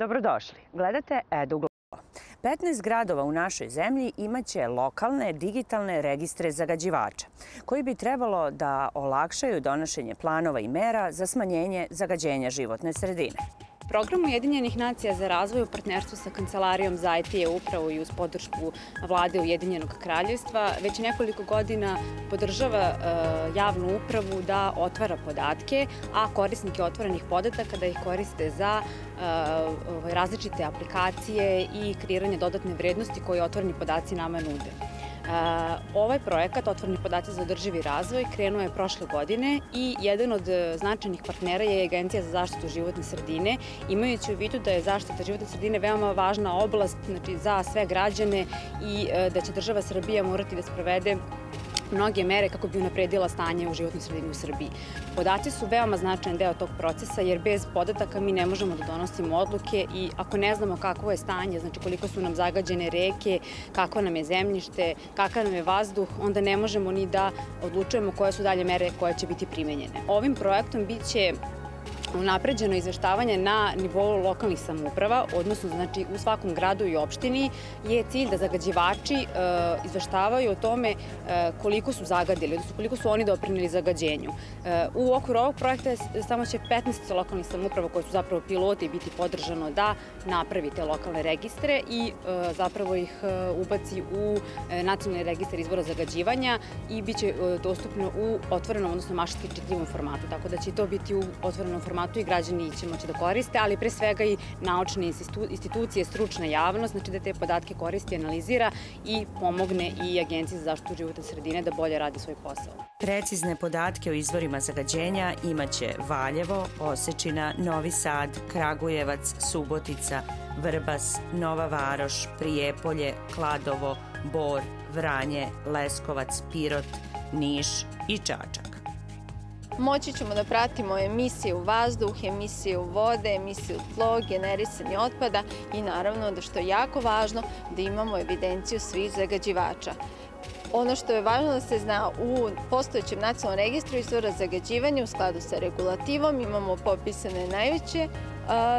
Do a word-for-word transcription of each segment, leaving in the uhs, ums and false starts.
Dobrodošli. Gledate Edu Global. petnaest gradova u našoj zemlji imaće lokalne digitalne registre zagađivača, koji bi trebalo da olakšaju donošenje planova i mera za smanjenje zagađenja životne sredine. Program Ujedinjenih nacija za razvoj u partnerstvu sa Kancelarijom za I T je upravo i uz podršku vlade Ujedinjenog kraljevstva već nekoliko godina podržava javnu upravu da otvara podatke, a korisnike otvorenih podataka da ih koriste za različite aplikacije i kreiranje dodatne vrednosti koje otvoreni podaci nama nude. Ovaj projekat, Otvoreni podaci za održivi razvoj, krenuo je prošle godine i jedan od značajnih partnera je Agencija za zaštitu životne sredine, imajući u vidu da je zaštita životne sredine veoma važna oblast za sve građane i da će država Srbija morati da sprovede mnoge mere kako bi unapredila stanje u životnoj sredini u Srbiji. Podaci su veoma značajan deo tog procesa, jer bez podataka mi ne možemo da donosimo odluke i ako ne znamo kakvo je stanje, znači koliko su nam zagađene reke, kako nam je zemljište, kakav nam je vazduh, onda ne možemo ni da odlučujemo koje su dalje mere koje će biti primenjene. Ovim projektom biće unapređeno izveštavanje na nivou lokalnih samouprava, odnosno znači u svakom gradu i opštini je cilj da zagađivači izveštavaju o tome koliko su zagadili, odnosno koliko su oni doprineli zagađenju. U okviru ovog projekta samo će petnaest lokalnih samouprava koje su zapravo piloti biti podržano da napravi te lokalne registre i zapravo ih ubaci u nacionalni registar izvora zagađivanja i bit će dostupno u otvorenom, odnosno mašinski čitljivom formatu, tako da će to biti u otvorenom formatu i građani će moći da koriste, ali pre svega i naučne institucije, stručna javnost, znači da te podatke koristi, analizira i pomogne i Agenciji za zaštitu životne sredine da bolje radi svoj posao. Precizne podatke o izvorima zagađenja imaće Valjevo, Osečina, Novi Sad, Kragujevac, Subotica, Vrbas, Nova Varoš, Prijepolje, Kladovo, Bor, Vranje, Leskovac, Pirot, Niš i Čačak. Moći ćemo da pratimo emisije u vazduh, emisije u vode, emisije u tlo, generisanje otpada i naravno da, što je jako važno, da imamo evidenciju svih zagađivača. Ono što je važno da se zna, u postojećem nacionalnom registru izvora zagađivanja u skladu sa regulativom imamo popisane najveće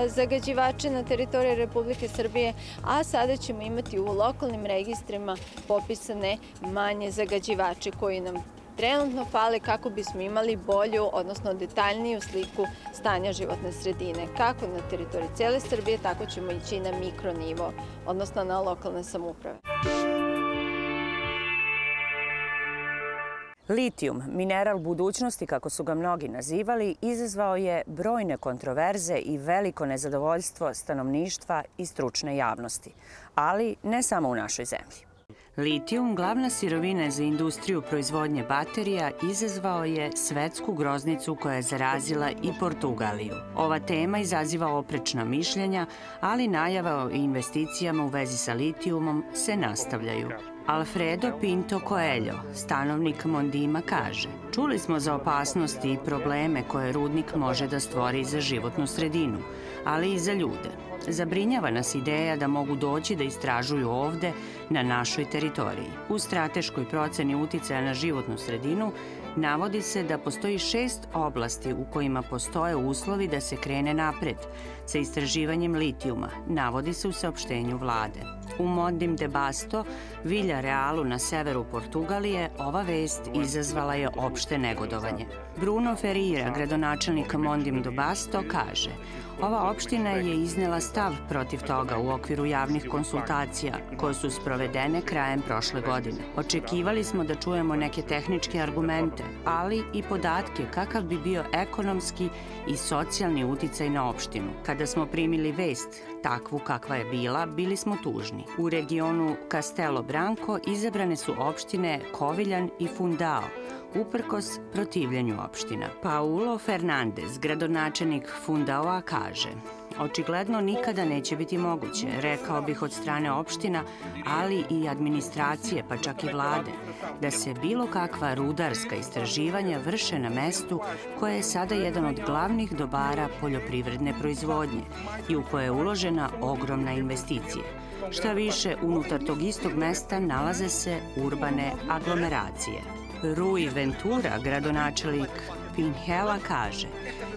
zagađivače na teritoriji Republike Srbije, a sada ćemo imati u lokalnim registrima popisane manje zagađivače koji nam trenutno fale kako bismo imali bolju, odnosno detaljniju sliku stanja životne sredine. Kako na teritoriji cijele Srbije, tako ćemo ići na mikronivo, odnosno na lokalne samouprave. Litijum, mineral budućnosti, kako su ga mnogi nazivali, izazvao je brojne kontroverze i veliko nezadovoljstvo stanovništva i stručne javnosti, ali ne samo u našoj zemlji. Litijum, glavna sirovina za industriju proizvodnje baterija, izazvao je svetsku groznicu koja je zarazila i Portugaliju. Ova tema izaziva oprečna mišljenja, ali najava o investicijama u vezi sa litijumom se nastavljaju. Alfredo Pinto Coelho, stanovnik Mondima, kaže: "Čuli smo za opasnosti i probleme koje rudnik može da stvori za životnu sredinu, ali i za ljude. Zabrinjava nas ideja da mogu doći da istražuju ovde, na našoj teritoriji." U strateškoj proceni uticaja na životnu sredinu navodi se da postoji šest oblasti u kojima postoje uslovi da se krene napred sa istraživanjem litijuma, navodi se u saopštenju vlade. U Mondim de Basto, Vila Realu na severu Portugalije, ova vest izazvala je opšte negodovanje. Bruno Ferira, gradonačelnik Mondim de Basto, kaže: "Ova opština je iznela stav protiv toga u okviru javnih konsultacija koje su sprovedene krajem prošle godine. Očekivali smo da čujemo neke tehničke argumente, ali i podatke kakav bi bio ekonomski i socijalni uticaj na opštinu. Kada smo primili vest takvu kakva je bila, bili smo tužni." U regionu Castelo Branco izabrane su opštine Koviljan i Fundão, uprkos protivljenju opština. Paolo Fernandez, gradonačelnik Fundaoa, kaže: "Očigledno nikada neće biti moguće, rekao bih od strane opština, ali i administracije, pa čak i vlade, da se bilo kakva rudarska istraživanja vrše na mestu koje je sada jedan od glavnih dobara poljoprivredne proizvodnje i u koje je uložena ogromna investicija. Šta više, unutar tog istog mesta nalaze se urbane aglomeracije." Rui Ventura, gradonačelnik Pinheva, kaže: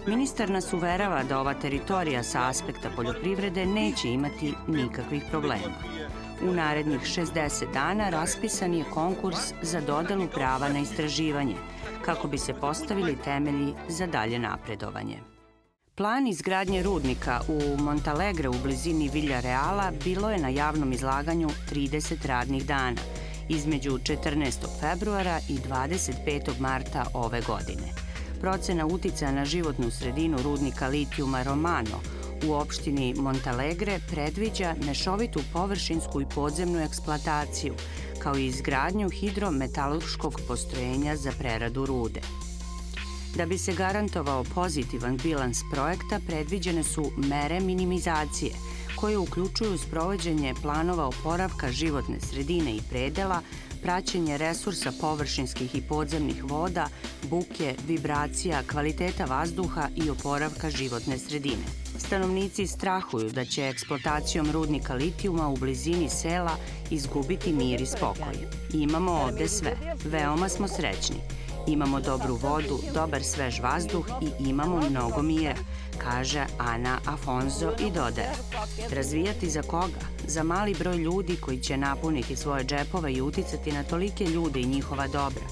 Ministar nas uverava da ova teritorija sa aspekta poljoprivrede neće imati nikakvih problema. U narednih šezdeset dana raspisan je konkurs za dodelu prava na istraživanje, kako bi se postavili temelji za dalje napredovanje. Plan izgradnje rudnika u Montalegre u blizini Vila Reala bilo je na javnom izlaganju trideset radnih dana, između četrnaestog februara i dvadeset petog marta ove godine. Procena uticaja na životnu sredinu rudnika litijuma Murano u opštini Montalegre predviđa mešovitu površinsku i podzemnu eksploataciju, kao i izgradnju hidrometalurškog postrojenja za preradu rude. Da bi se garantovao pozitivan bilans projekta, predviđene su mere minimizacije, koje uključuju sprovođenje planova oporavka životne sredine i predela, praćenje resursa površinskih i podzemnih voda, buke, vibracija, kvaliteta vazduha i oporavka životne sredine. Stanovnici strahuju da će eksploatacijom rudnika litijuma u blizini sela izgubiti mir i spokoj. Imamo ovde sve. Veoma smo srećni. Imamo dobru vodu, dobar svež vazduh i imamo mnogo mira, kaže Ana Afonso i dodaje. Razvijati za koga? Za mali broj ljudi koji će napuniti svoje džepove i uticati na tolike ljude i njihova dobra.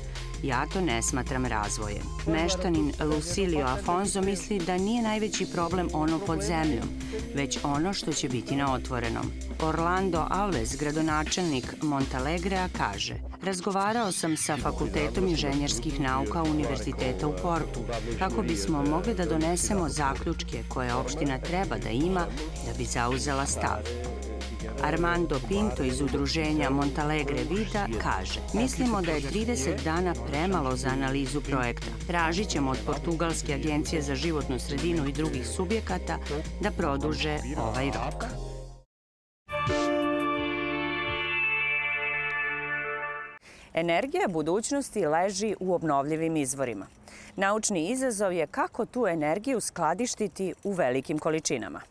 Ja to ne smatram razvojem. Meštanin Lucilio Afonso misli da nije najveći problem ono pod zemljom, već ono što će biti na otvorenom. Orlando Alves, gradonačelnik Montalegrea, kaže: razgovarao sam sa Fakultetom inženjerskih nauka Univerziteta u Portu, kako bismo mogli da donesemo zaključke koje opština treba da ima da bi zauzela stav. Armando Pinto iz udruženja Montalegre Vida kaže: mislimo da je trideset dana premalo za analizu projekta. Tražit ćemo od Portugalske agencije za životnu sredinu i drugih subjekata da produže ovaj rok. Energija budućnosti leži u obnovljivim izvorima. Naučni izazov je kako tu energiju skladištiti u velikim količinama.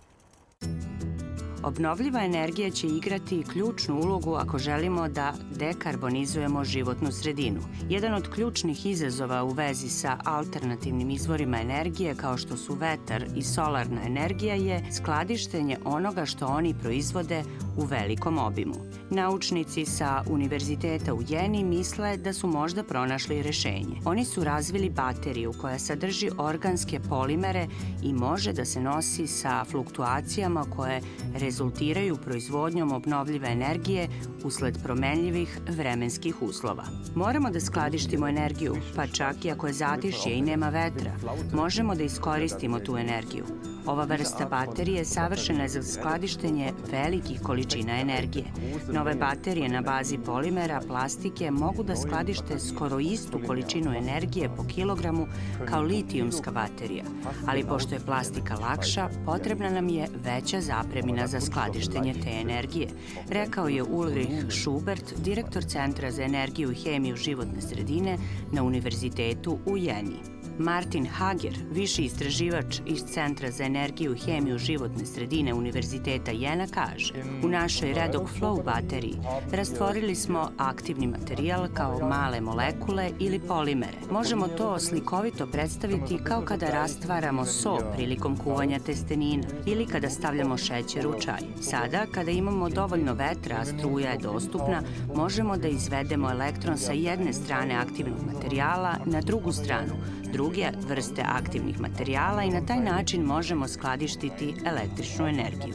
Obnovljiva energija će igrati ključnu ulogu ako želimo da dekarbonizujemo životnu sredinu. Jedan od ključnih izazova u vezi sa alternativnim izvorima energije, kao što su vetar i solarna energija, je skladištenje onoga što oni proizvode u velikom obimu. Naučnici sa Univerziteta u Jeni misle da su možda pronašli rešenje. Oni su razvili bateriju koja sadrži organske polimere i može da se nosi sa fluktuacijama koje rezultiraju proizvodnjom obnovljive energije usled promenljivih vremenskih uslova. Moramo da skladištimo energiju, pa čak i ako je zatišje i nema vetra, možemo da iskoristimo tu energiju. Ova vrsta baterije savršena je za skladištenje velikih količina energije. Nove baterije na bazi polimera, plastike mogu da skladište skoro istu količinu energije po kilogramu kao litijumska baterija, ali pošto je plastika lakša, potrebna nam je veća zapremina za skladištenje te energije, rekao je Ulrich Schubert, direktor Centra za energiju i hemiju životne sredine na Univerzitetu u Jeni. Martin Hager, viši istraživač iz Centra za energiju i hemiju životne sredine Univerziteta Jena, kaže: u našoj Redox Flow bateriji rastvorili smo aktivni materijal kao male molekule ili polimere. Možemo to slikovito predstaviti kao kada rastvaramo so prilikom kuvanja testenina ili kada stavljamo šećer u čaj. Sada, kada imamo dovoljno vetra, a struja je dostupna, možemo da izvedemo elektron sa jedne strane aktivnog materijala na drugu stranu, druge vrste aktivnih materijala i na taj način možemo skladištiti električnu energiju.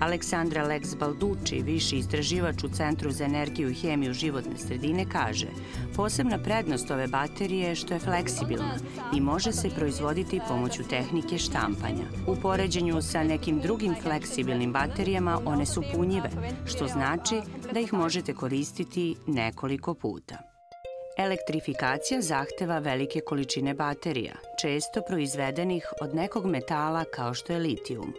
Aleksandra Lex Balducci, viši istraživač u Centru za energiju i hemiju životne sredine, kaže: posebna prednost ove baterije je što je fleksibilna i može se proizvoditi pomoću tehnike štampanja. U poređenju sa nekim drugim fleksibilnim baterijama, one su punjive, što znači da ih možete koristiti nekoliko puta. Elektrifikacija zahteva velike količine baterija, često proizvedenih od nekog metala kao što je litijum,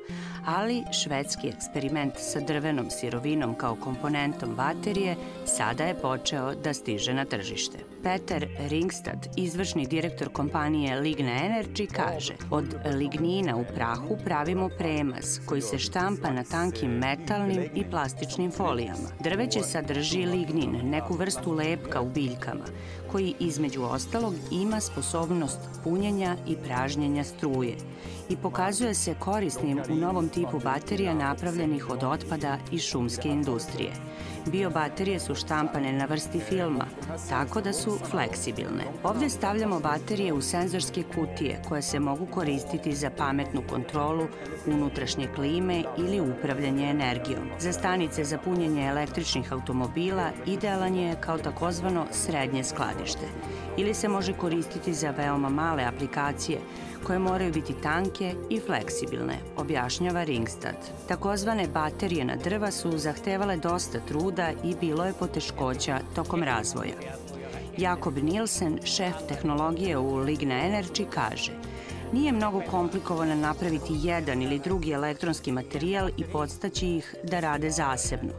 ali švedski eksperiment sa drvenom sirovinom kao komponentom baterije sada je počeo da stiže na tržište. Peter Ringstad, izvršni direktor kompanije Ligna Energy, kaže: od lignina u prahu pravimo premaz koji se štampa na tankim metalnim i plastičnim folijama. Drveće sadrži lignin, neku vrstu lepka u biljkama, koji između ostalog ima sposobnost punjenja grejanja i pražnjenja struje i pokazuje se korisnim u novom tipu baterija napravljenih od otpada i šumske industrije. Biobaterije su štampane na vrsti filma, tako da su fleksibilne. Ovdje stavljamo baterije u senzorske kutije koje se mogu koristiti za pametnu kontrolu unutrašnje klime ili upravljanje energijom. Za stanice za punjenje električnih automobila idealan je kao takozvano srednje skladište ili se može koristiti za veoma male aplikacije koje moraju biti tanke i fleksibilne, objašnjava Ringstad. Takozvane baterije na drva su zahtevale dosta truda i bilo je poteškoća tokom razvoja. Jakob Nielsen, šef tehnologije u Ligna Energy, kaže: nije mnogo komplikovano napraviti jedan ili drugi elektronski materijal i podstaći ih da rade zasebno,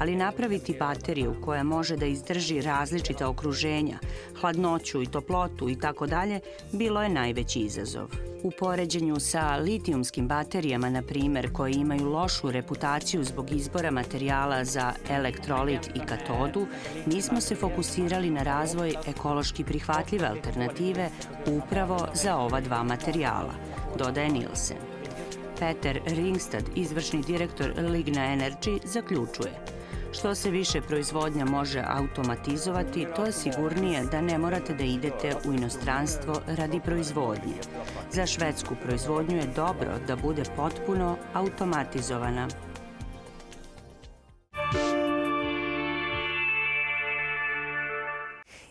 ali napraviti bateriju koja može da izdrži različita okruženja, hladnoću i toplotu i tako dalje, bilo je najveći izazov. U poređenju sa litijumskim baterijama, na primjer, koje imaju lošu reputaciju zbog izbora materijala za elektrolit i katodu, nismo se fokusirali na razvoj ekološki prihvatljive alternative upravo za ova dva materijala, dodaje Nielsen. Peter Ringstad, izvršni direktor Ligna Energy, zaključuje: što se više proizvodnja može automatizovati, to je sigurnije da ne morate da idete u inostranstvo radi proizvodnje. Za švedsku proizvodnju je dobro da bude potpuno automatizovana.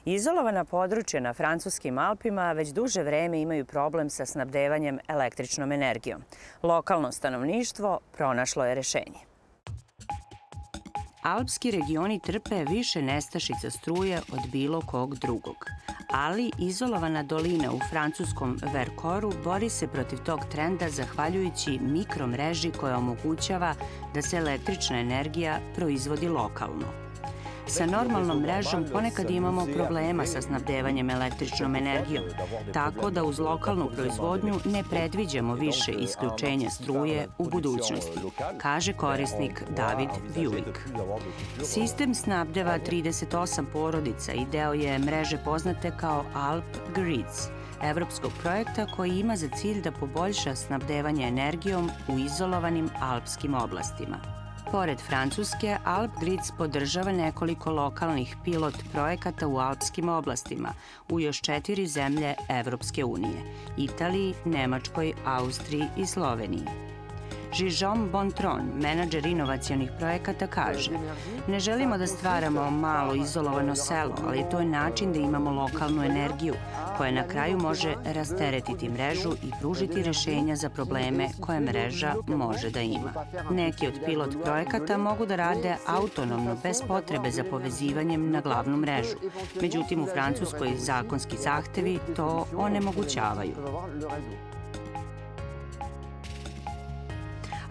Izolovana područja na Francuskim Alpima već duže vreme imaju problem sa snabdevanjem električnom energijom. Lokalno stanovništvo pronašlo je rešenje. Alpski regioni trpe više nestašica struje od bilo kog drugog. Ali izolovana dolina u francuskom Vercoru bori se protiv tog trenda zahvaljujući mikromreži koja omogućava da se električna energija proizvodi lokalno. Sa normalnom mrežom ponekad imamo problema sa snabdevanjem električnom energijom, tako da uz lokalnu proizvodnju ne predviđamo više isključenja struje u budućnosti, kaže korisnik David Vjujik. Sistem snabdeva trideset osam porodica i deo je mreže poznate kao Alp Grids, evropskog projekta koji ima za cilj da poboljša snabdevanje energijom u izolovanim alpskim oblastima. Pored Francuske, Alp Grids podržava nekoliko lokalnih pilot projekata u alpskim oblastima u još četiri zemlje Evropske unije – Italiji, Nemačkoj, Austriji i Sloveniji. Gijom Bontron, menadžer inovacijonih projekata, kaže: ne želimo da stvaramo malo izolovano selo, ali to je način da imamo lokalnu energiju koja na kraju može rasteretiti mrežu i pružiti rešenja za probleme koje mreža može da ima. Neki od pilot projekata mogu da rade autonomno, bez potrebe za povezivanjem na glavnu mrežu. Međutim, u Francuskoj zakonski zahtevi to onemogućavaju.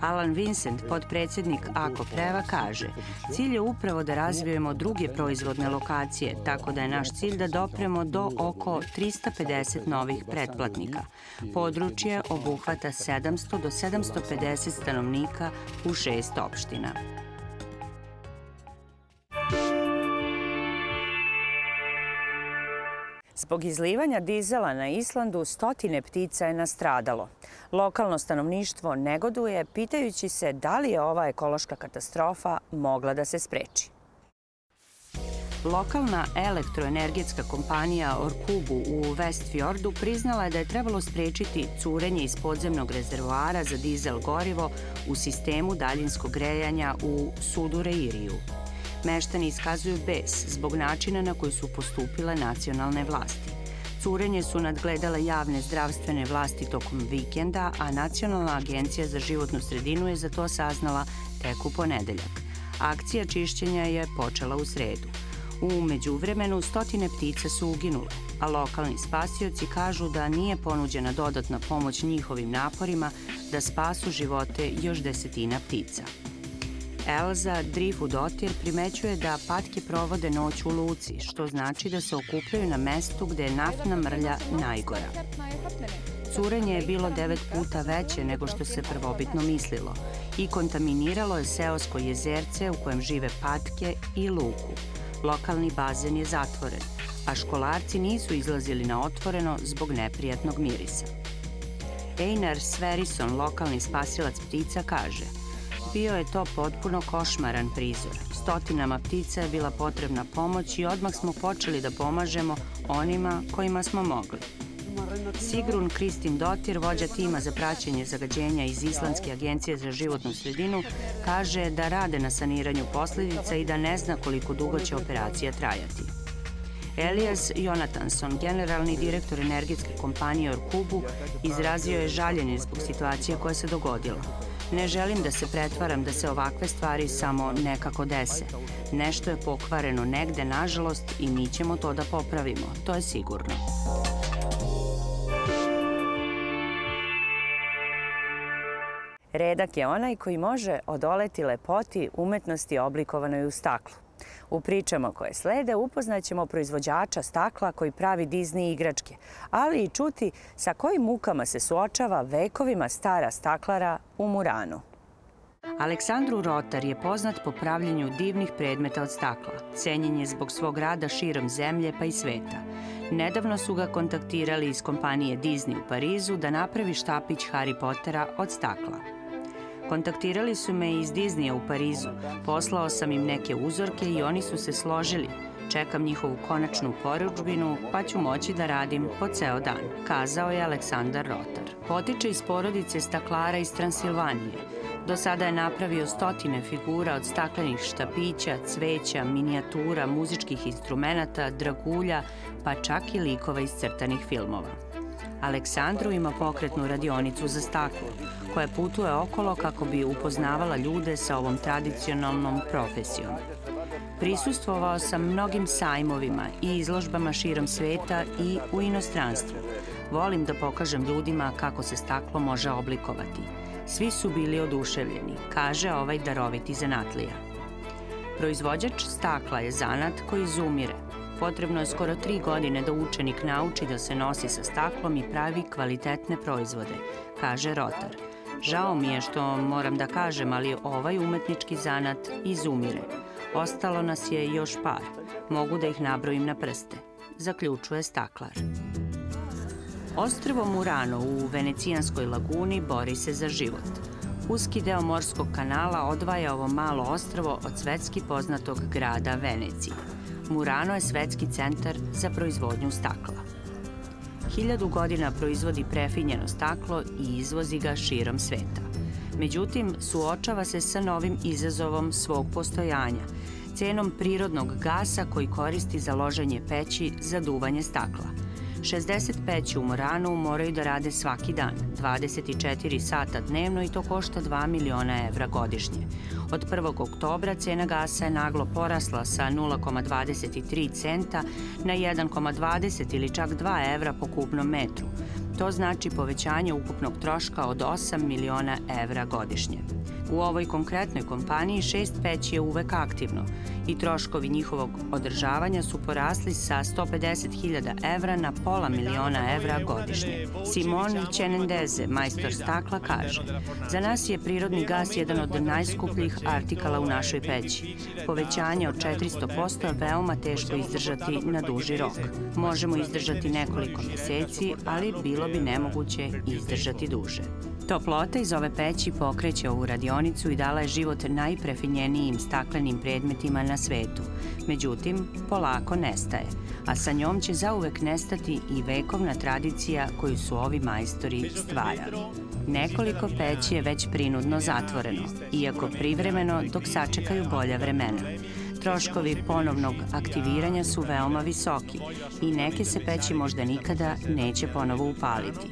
Alan Vincent, podpredsjednik Ako Preva, kaže: cilj je upravo da razvijemo druge proizvodne lokacije, tako da je naš cilj da dopremo do oko trista pedeset novih pretplatnika. Područje obuhvata sedamsto do sedamsto pedeset stanovnika u šest opština. Zbog izlivanja dizela na Islandu stotine ptica je nastradalo. Lokalno stanovništvo negoduje, pitajući se da li je ova ekološka katastrofa mogla da se spreči. Lokalna elektroenergetska kompanija Orkugu u Westfjordu priznala je da je trebalo sprečiti curenje iz podzemnog rezervoara za dizel gorivo u sistemu daljinskog grejanja u Sudureiriju. Meštani iskazuju bes zbog načina na koji su postupile nacionalne vlasti. Curenje su nadgledale javne zdravstvene vlasti tokom vikenda, a Nacionalna agencija za životnu sredinu je za to saznala tek u ponedeljak. Akcija čišćenja je počela u sredu. U međuvremenu stotine ptica su uginule, a lokalni spasioci kažu da nije ponuđena dodatna pomoć njihovim naporima da spasu živote još desetina ptica. Elza Drifud Otir primećuje da patke provode noć u luci, što znači da se okupljaju na mestu gde je naftna mrlja najgora. Curenje je bilo devet puta veće nego što se prvobitno mislilo i kontaminiralo je seosko jezerce u kojem žive patke i luku. Lokalni bazen je zatvoren. a školarci nisu izlazili na otvoreno zbog neprijatnog mirisa. Einar Sverison, lokalni spasilac ptica, kaže: bio je to potpuno košmaran prizor. Stotinama ptica je bila potrebna pomoć i odmah smo počeli da pomažemo onima kojima smo mogli. Sigrun Kristin Dotir, vođa tima za praćenje zagađenja iz Islandske agencije za životnu sredinu, kaže da rade na saniranju posljedica i da ne zna koliko dugo će operacija trajati. Elias Jonatanson, generalni direktor energetske kompanije Orkugu, izrazio je žaljenje zbog situacije koja se dogodila. Ne želim da se pretvaram da se ovakve stvari samo nekako dese. Nešto je pokvareno negde, nažalost, i mi ćemo to da popravimo, to je sigurno. Redak je onaj koji može odoleti lepoti umetnosti oblikovanoj u staklu. U pričama koje slede upoznaćemo proizvođača stakla koji pravi Disney igračke, ali i čuti sa kojim mukama se suočava vekovima stara staklara u Muranu. Aleksandru Rotar je poznat po pravljenju divnih predmeta od stakla. Cenjen je zbog svog rada širom zemlje pa i sveta. Nedavno su ga kontaktirali iz kompanije Disney u Parizu da napravi štapić Harry Pottera od stakla. Kontaktirali su me iz Disneya u Parizu. Poslao sam im neke uzorke i oni su se složili. Čekam njihovu konačnu porudžbinu, pa ću moći da radim po ceo dan, kazao je Aleksandar Rotar. Potiče iz porodice staklara iz Transilvanije. Do sada je napravio stotine figura od staklenih štapića, cveća, minijatura, muzičkih instrumenta, dragulja, pa čak i likova iz crtanih filmova. Aleksandru ima pokretnu radionicu za staklo, koja putuje okolo kako bi upoznavala ljude sa ovom tradicionalnom profesijom. Prisustvovao sam mnogim sajmovima i izložbama širom sveta i u inostranstvu. Volim da pokažem ljudima kako se staklo može oblikovati. Svi su bili oduševljeni, kaže ovaj daroviti zanatlija. Proizvođač stakla je zanat koji izumire. Potrebno je skoro tri godine da učenik nauči da se nosi sa staklom i pravi kvalitetne proizvode, kaže Rotar. Žao mi je što moram da kažem, ali ovaj umetnički zanat izumire. Ostalo nas je još par. Mogu da ih nabrojim na prste, zaključuje staklar. Ostrvo Murano u Venecijanskoj laguni bori se za život. Uski deo morskog kanala odvaja ovo malo ostrvo od svetski poznatog grada Venecije. Murano je svetski centar za proizvodnju stakla. Hiljadu godina proizvodi prefinjeno staklo i izvozi ga širom sveta. Međutim, suočava se sa novim izazovom svog postojanja, cenom prirodnog gasa koji koristi za loženje peći za duvanje stakla. šezdeset peći u Muranu moraju da rade svaki dan, dvadeset četiri sata dnevno, i to košta dva miliona evra godišnje. Od prvog oktobra cena gasa je naglo porasla sa nula zarez dvadeset tri centa na jedan zarez dvadeset ili čak dva evra po kubnom metru. To znači povećanje ukupnog troška od osam miliona evra godišnje. U ovoj konkretnoj kompaniji šest peći je uvek aktivno i troškovi njihovog održavanja su porasli sa sto pedeset hiljada evra na pola miliona evra godišnje. Simon Čenendeze, majstor stakla, kaže: za nas je prirodni gas jedan od najskupljih artikala u našoj peći. Povećanje od četiristo posto je veoma teško izdržati na duži rok. Možemo izdržati nekoliko meseci, ali bilo bi nemoguće izdržati duže. Toplota iz ove peći pokreće ovu radionicu i dala je život najprefinjenijim staklenim predmetima na svetu. Međutim, polako nestaje, a sa njom će zauvek nestati i vekovna tradicija koju su ovi majstori stvarali. Nekoliko peći je već prinudno zatvoreno, iako privremeno dok sačekaju bolja vremena. Troškovi ponovnog aktiviranja su veoma visoki i neke se peći možda nikada neće ponovo upaliti.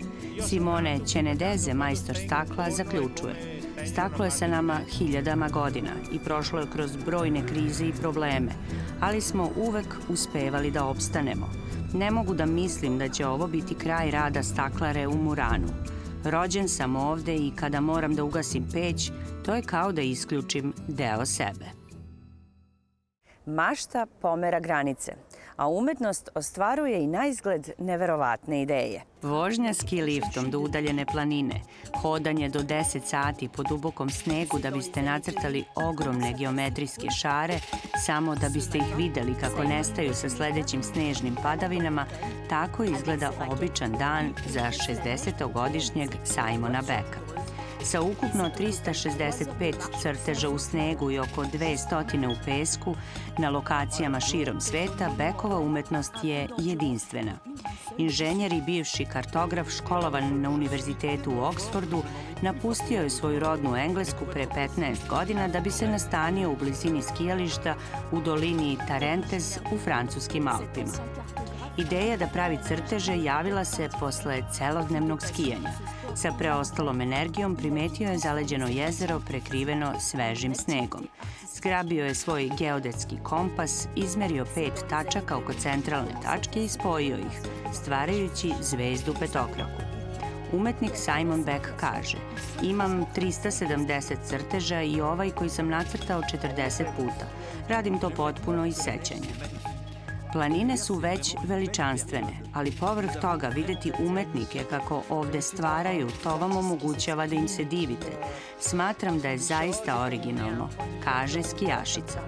Simone Čenedeze, majstor stakla, zaključuje: staklo je sa nama hiljadama godina i prošlo je kroz brojne krize i probleme, ali smo uvek uspevali da opstanemo. Ne mogu da mislim da će ovo biti kraj rada staklare u Muranu. Rođen sam ovde i kada moram da ugasim peć, to je kao da isključim deo sebe. Mašta pomera granice, a umetnost ostvaruje i na izgled neverovatne ideje. Vožnja ski liftom do udaljene planine, hodanje do deset sati po dubokom snegu da biste nacrtali ogromne geometrijske šare, samo da biste ih videli kako nestaju sa sledećim snežnim padavinama, tako izgleda običan dan za šezdesetogodišnjeg Simona Beka. Sa ukupno trista šezdeset pet crteža u snegu i oko dvesta u pesku, na lokacijama širom sveta, Bekova umetnost je jedinstvena. Inženjer i bivši kartograf školovan na Univerzitetu u Oksfordu napustio je svoju rodnu Englesku pre petnaest godina da bi se nastanio u blizini skijališta u dolini Tarentes u Francuskim Alpima. Ideja da pravi crteže javila se posle celodnevnog skijanja. Sa preostalom energijom primetio je zaleđeno jezero prekriveno svežim snegom. Zgrabio je svoj geodetski kompas, izmerio pet tačaka oko centralne tačke i spojio ih, stvarajući zvezdu petokraku. Umetnik Simon Beck kaže: imam trista sedamdeset crteža i ovaj koji sam nacrtao četrdeset puta. Radim to potpuno iz sećanja. Planine su već veličanstvene, ali povrh toga videti umetnike kako ovde stvaraju, to vam omogućava da im se divite. Smatram da je zaista originalno, kaže skijašica.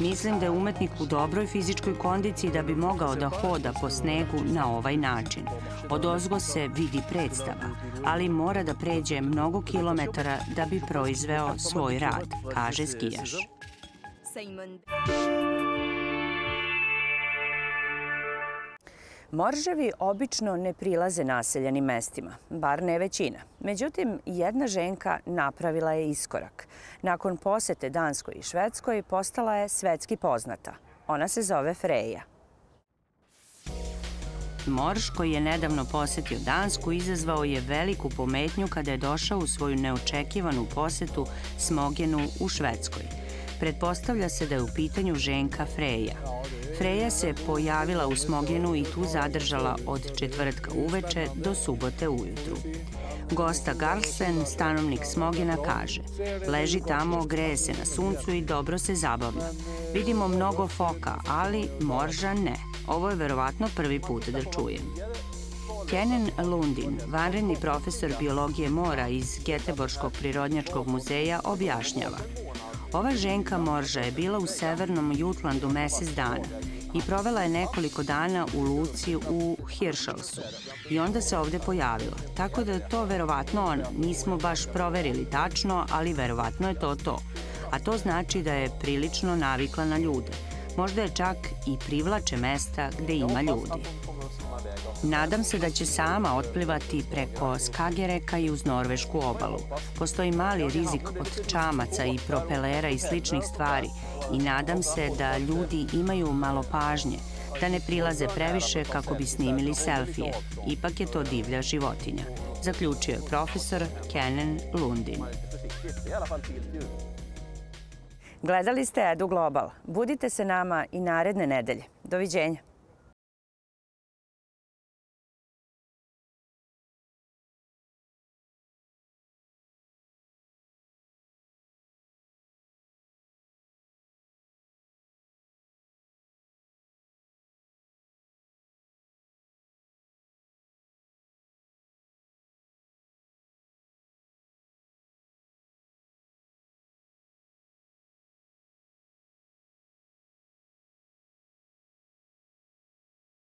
Mislim da je umetnik u dobroj fizičkoj kondiciji da bi mogao da hoda po snegu na ovaj način. Odozgo se vidi predstava, ali mora da pređe mnogo kilometara da bi proizveo svoj rad, kaže skijaš. Morževi obično ne prilaze naseljenim mestima, bar ne većina. Međutim, jedna ženka napravila je iskorak. Nakon posete Danskoj i Švedskoj postala je svetski poznata. Ona se zove Freja. Morž, koji je nedavno posetio Dansku, izazvao je veliku pometnju kada je došao u svoju neočekivanu posetu Smogenu u Švedskoj. Pretpostavlja se da je u pitanju ženka Freja. Freja se pojavila u Smogenu i tu zadržala od četvrtka uveče do subote ujutru. Gosta Garlsen, stanovnik Smogena, kaže: leži tamo, greje se na suncu i dobro se zabavlja. Vidimo mnogo foka, ali morža ne. Ovo je verovatno prvi put da čujem. Kenen Lundin, vanredni profesor biologije mora iz Geteborškog prirodnjačkog muzeja, objašnjava: ova ženka morža je bila u severnom Jutlandu mesec dana i provela je nekoliko dana u luci u Hiršalsu i onda se ovde pojavila. Tako da je to verovatno ona. Nismo baš proverili tačno, ali verovatno je to to. A to znači da je prilično navikla na ljude. Možda je čak i privlače mesta gde ima ljudi. Nadam se da će sama otplivati preko Skagerreka i uz norvešku obalu. Postoji mali rizik od čamaca i propelera i sličnih stvari i nadam se da ljudi imaju malo pažnje, da ne prilaze previše kako bi snimili selfije. Ipak je to divlja životinja, zaključio je profesor Kenen Lundin. Gledali ste Edu Global. Budite sa nama i naredne nedelje. Doviđenja.